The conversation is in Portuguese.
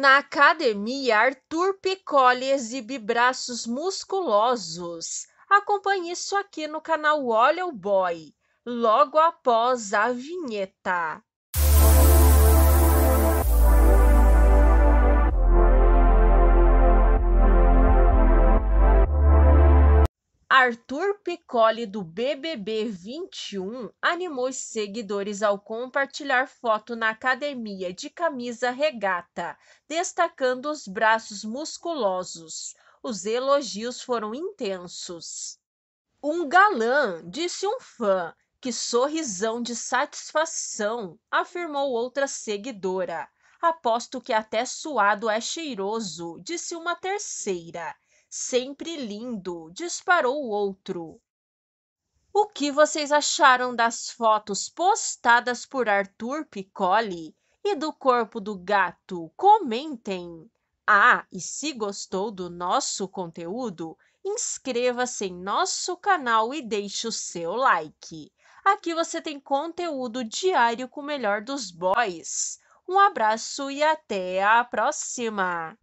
Na academia, Arthur Picoli exibe braços musculosos. Acompanhe isso aqui no canal Olha o Boy, logo após a vinheta. Arthur Picoli, do BBB21, animou os seguidores ao compartilhar foto na academia de camisa regata, destacando os braços musculosos. Os elogios foram intensos. "Um galã", disse um fã. "Que sorrisão de satisfação", afirmou outra seguidora. "Aposto que até suado é cheiroso", disse uma terceira. "Sempre lindo", disparou o outro. O que vocês acharam das fotos postadas por Arthur Picoli e do corpo do gato? Comentem! Ah, e se gostou do nosso conteúdo, inscreva-se em nosso canal e deixe o seu like. Aqui você tem conteúdo diário com o melhor dos boys. Um abraço e até a próxima!